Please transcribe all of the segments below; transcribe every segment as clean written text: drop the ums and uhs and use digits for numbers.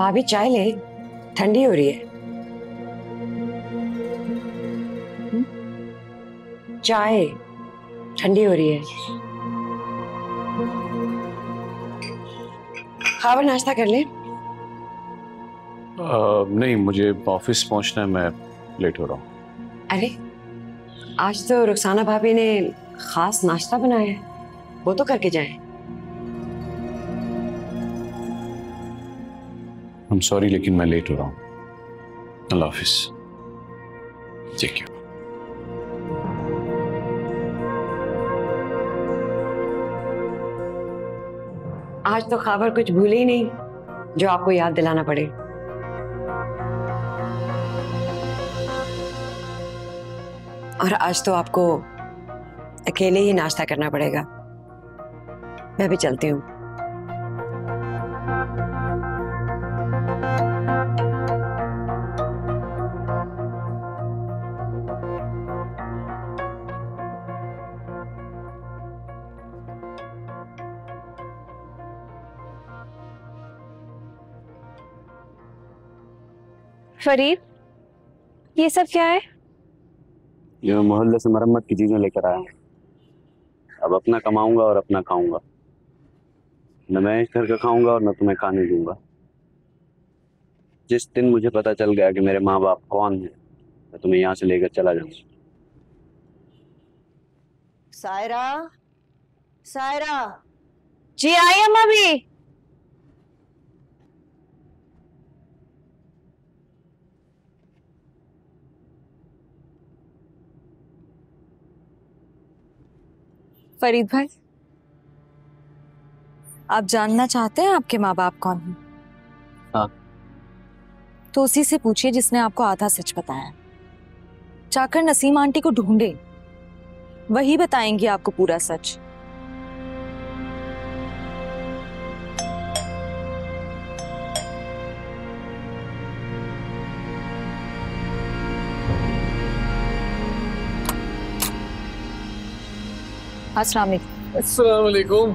भाभी चाय ले, ठंडी हो रही है। चाय ठंडी हो रही है। खावर नाश्ता कर ले। नहीं, मुझे ऑफिस पहुंचना है, मैं लेट हो रहा हूँ। अरे आज तो रुखसाना भाभी ने खास नाश्ता बनाया है, वो तो करके जाएं। आई एम सॉरी लेकिन मैं लेट हो रहा हूँ। अल्लाह हाफिज। ठीक है। आज तो खबर कुछ भूले ही नहीं जो आपको याद दिलाना पड़े। और आज तो आपको अकेले ही नाश्ता करना पड़ेगा। मैं भी चलती हूँ। फरीद, ये सब क्या है? ये मोहल्ले से मरम्मत की चीजें लेकर आया हूँ। अब अपना कमाऊंगा और अपना खाऊंगा। न मैं इस घर का खाऊंगा और न तुम्हें खाने दूंगा। जिस दिन मुझे पता चल गया कि मेरे माँ बाप कौन है, मैं तुम्हें यहाँ से लेकर चला जाऊंगा। सायरा, सायरा जी। आई अम्मा भी। फरीद भाई, आप जानना चाहते हैं आपके माँ बाप कौन हैं? हाँ। तो उसी से पूछिए जिसने आपको आधा सच बताया। जाकर नसीम आंटी को ढूंढे, वही बताएंगी आपको पूरा सच। अस्सलाम वालेकुम।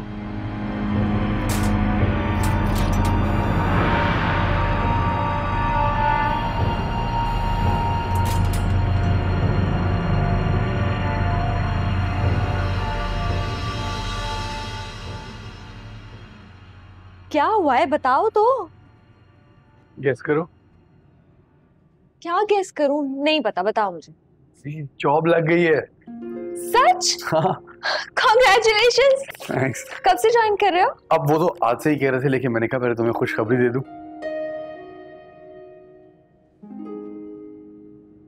क्या हुआ है बताओ तो। गेस करो। क्या गेस करूं? नहीं पता, बताओ मुझे। जॉब लग गई है। सच? हाँ। Congratulations! Thanks. कब से ज्वाइन कर रहे हो? अब वो तो आज से ही कह रहे थे, लेकिन मैंने कहा पहले तुम्हें खुशखबरी दे दूं।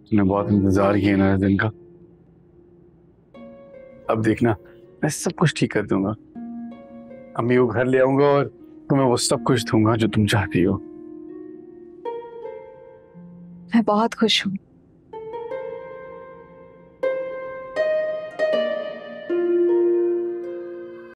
तुमने बहुत इंतजार किया ना इस दिन का। अब देखना, मैं सब कुछ ठीक कर दूंगा। अम्मी को घर ले आऊंगा और तुम्हें वो सब कुछ दूंगा जो तुम चाहती हो। मैं बहुत खुश हूँ।